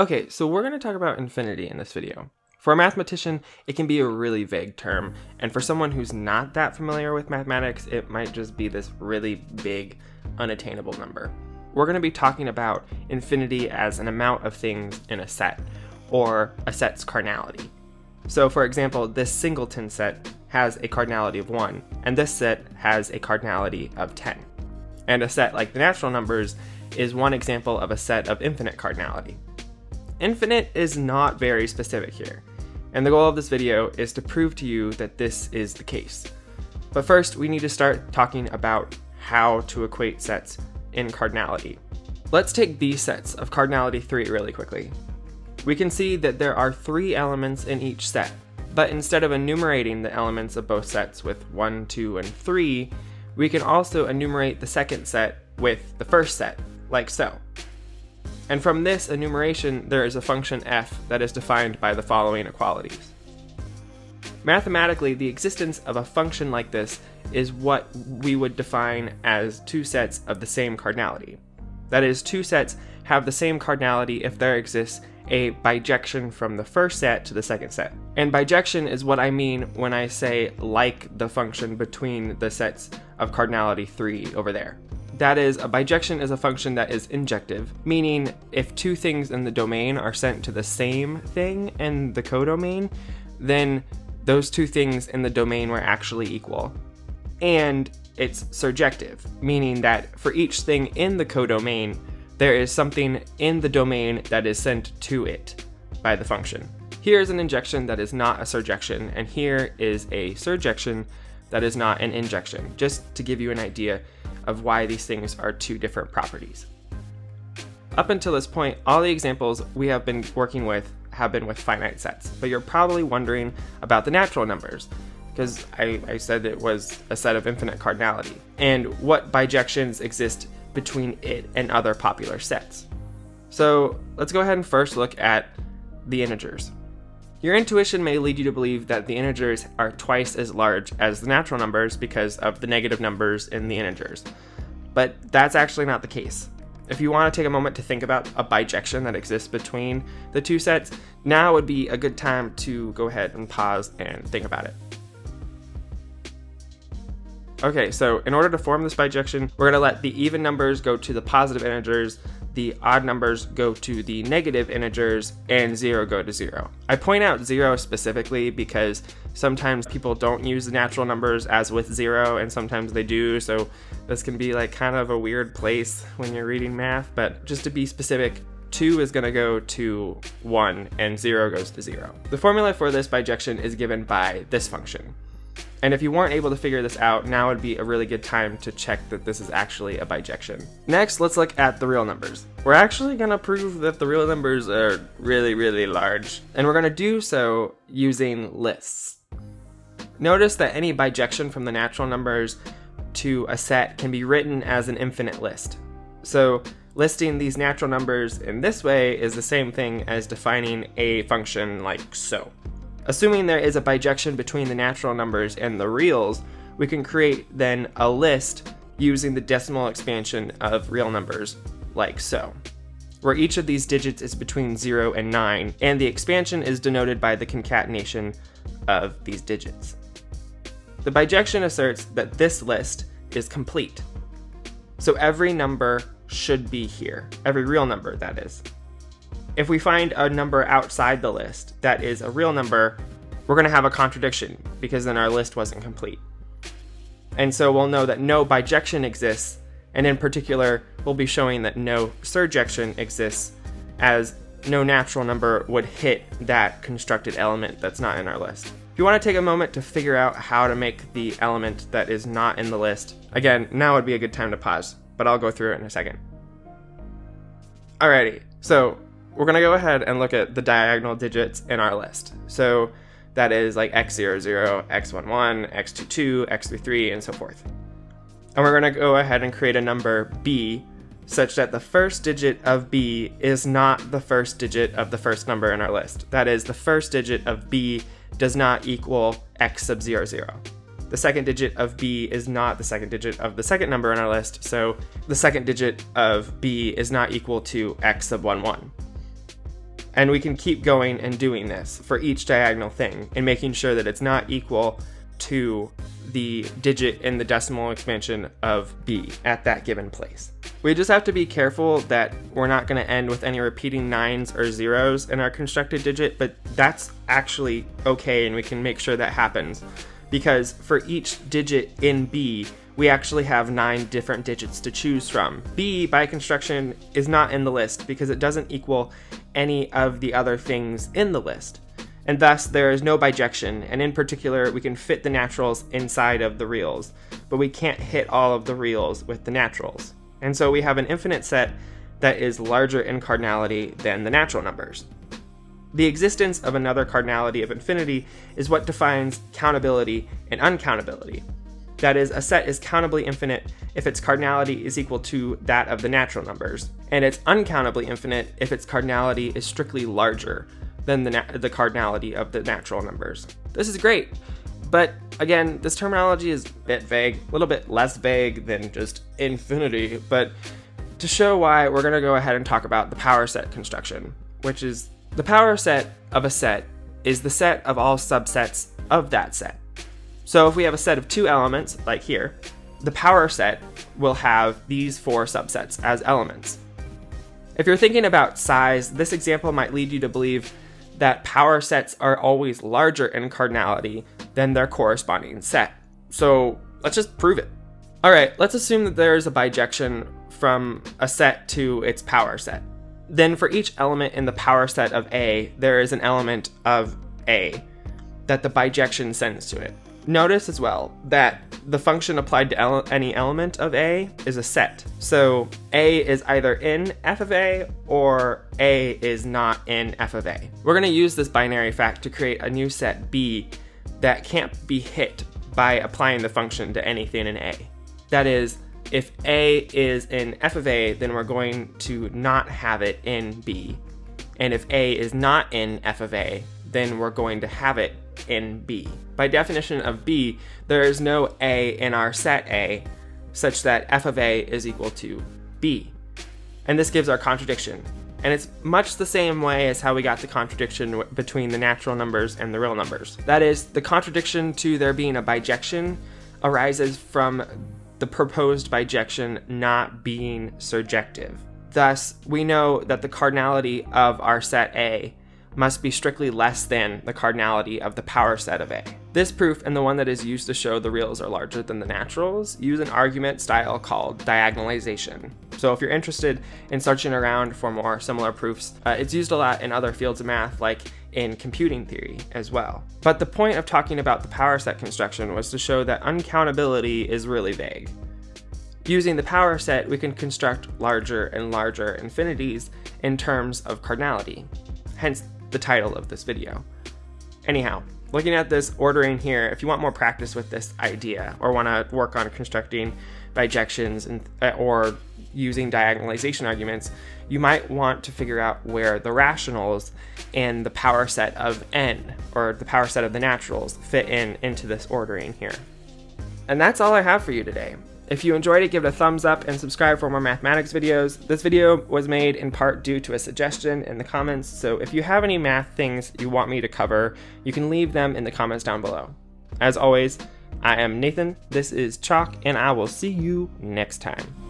Okay, so we're going to talk about infinity in this video. For a mathematician, it can be a really vague term, and for someone who's not that familiar with mathematics, it might just be this really big, unattainable number. We're going to be talking about infinity as an amount of things in a set, or a set's cardinality. So for example, this singleton set has a cardinality of 1, and this set has a cardinality of 10. And a set like the natural numbers is one example of a set of infinite cardinality. Infinite is not very specific here, and the goal of this video is to prove to you that this is the case. But first, we need to start talking about how to equate sets in cardinality. Let's take these sets of cardinality 3 really quickly. We can see that there are 3 elements in each set, but instead of enumerating the elements of both sets with 1, 2, and 3, we can also enumerate the second set with the first set, like so. And from this enumeration, there is a function f that is defined by the following equalities. Mathematically, the existence of a function like this is what we would define as 2 sets of the same cardinality. That is, 2 sets have the same cardinality if there exists a bijection from the first set to the second set. And bijection is what I mean when I say like the function between the sets of cardinality 3 over there. That is, a bijection is a function that is injective, meaning if 2 things in the domain are sent to the same thing in the codomain, then those 2 things in the domain were actually equal. And it's surjective, meaning that for each thing in the codomain, there is something in the domain that is sent to it by the function. Here is an injection that is not a surjection, and here is a surjection that is not an injection, just to give you an idea of why these things are 2 different properties. Up until this point, all the examples we have been working with have been with finite sets, but you're probably wondering about the natural numbers, because I said it was a set of infinite cardinality, and what bijections exist between it and other popular sets. So let's go ahead and first look at the integers. Your intuition may lead you to believe that the integers are twice as large as the natural numbers because of the negative numbers in the integers, but that's actually not the case. If you want to take a moment to think about a bijection that exists between the 2 sets, now would be a good time to go ahead and pause and think about it. Okay, so in order to form this bijection, we're going to let the even numbers go to the positive integers, the odd numbers go to the negative integers, and 0 go to 0. I point out 0 specifically because sometimes people don't use the natural numbers as with 0, and sometimes they do, so this can be like kind of a weird place when you're reading math, but just to be specific, 2 is going to go to 1, and 0 goes to 0. The formula for this bijection is given by this function. And if you weren't able to figure this out, now would be a really good time to check that this is actually a bijection. Next, let's look at the real numbers. We're actually going to prove that the real numbers are really, really large, and we're going to do so using lists. Notice that any bijection from the natural numbers to a set can be written as an infinite list. So listing these natural numbers in this way is the same thing as defining a function like so. Assuming there is a bijection between the natural numbers and the reals, we can create then a list using the decimal expansion of real numbers, like so, where each of these digits is between 0 and 9, and the expansion is denoted by the concatenation of these digits. The bijection asserts that this list is complete, so every number should be here, every real number, that is. If we find a number outside the list that is a real number, we're going to have a contradiction because then our list wasn't complete. And so we'll know that no bijection exists, and in particular, we'll be showing that no surjection exists, as no natural number would hit that constructed element that's not in our list. If you want to take a moment to figure out how to make the element that is not in the list, again, now would be a good time to pause, but I'll go through it in a second. Alrighty, so we're going to go ahead and look at the diagonal digits in our list. So that is like x00, x11, x22, x33, and so forth. And we're going to go ahead and create a number b such that the first digit of b is not the first digit of the first number in our list. That is, the first digit of b does not equal x sub 00. The second digit of b is not the second digit of the second number in our list, so the second digit of b is not equal to x sub 11. And we can keep going and doing this for each diagonal thing and making sure that it's not equal to the digit in the decimal expansion of b at that given place. We just have to be careful that we're not going to end with any repeating 9s or 0s in our constructed digit, but that's actually okay, and we can make sure that happens. Because for each digit in b, we actually have 9 different digits to choose from. b, by construction, is not in the list because it doesn't equal any of the other things in the list. And thus, there is no bijection, and in particular, we can fit the naturals inside of the reals, but we can't hit all of the reals with the naturals. And so we have an infinite set that is larger in cardinality than the natural numbers. The existence of another cardinality of infinity is what defines countability and uncountability. That is, a set is countably infinite if its cardinality is equal to that of the natural numbers, and it's uncountably infinite if its cardinality is strictly larger than the cardinality of the natural numbers. This is great, but again, this terminology is a bit vague, a little bit less vague than just infinity, but to show why, we're going to go ahead and talk about the power set construction, which is the power set of a set is the set of all subsets of that set. So if we have a set of 2 elements, like here, the power set will have these 4 subsets as elements. If you're thinking about size, this example might lead you to believe that power sets are always larger in cardinality than their corresponding set. So let's just prove it. All right, let's assume that there is a bijection from a set to its power set. Then for each element in the power set of A, there is an element of A that the bijection sends to it. Notice as well that the function applied to any element of A is a set. So A is either in f of A or A is not in f of A. We're going to use this binary fact to create a new set B that can't be hit by applying the function to anything in A. That is, if A is in f of A, then we're going to not have it in B. And if A is not in f of A, then we're going to have it in B. By definition of B, there is no A in our set A such that f of A is equal to B. And this gives our contradiction. And it's much the same way as how we got the contradiction between the natural numbers and the real numbers. That is, the contradiction to there being a bijection arises from the proposed bijection not being surjective. Thus, we know that the cardinality of our set A must be strictly less than the cardinality of the power set of A. This proof, and the one that is used to show the reals are larger than the naturals, use an argument style called diagonalization. So if you're interested in searching around for more similar proofs, it's used a lot in other fields of math, like in computing theory as well. But the point of talking about the power set construction was to show that uncountability is really vague. Using the power set, we can construct larger and larger infinities in terms of cardinality, hence the title of this video. Anyhow, looking at this ordering here, if you want more practice with this idea or want to work on constructing bijections or using diagonalization arguments, you might want to figure out where the rationals and the power set of n, or the power set of the naturals, fit into this ordering here. And that's all I have for you today. If you enjoyed it, give it a thumbs up and subscribe for more mathematics videos. This video was made in part due to a suggestion in the comments, so if you have any math things you want me to cover, you can leave them in the comments down below. As always, I am Nathan, this is Chalk, and I will see you next time.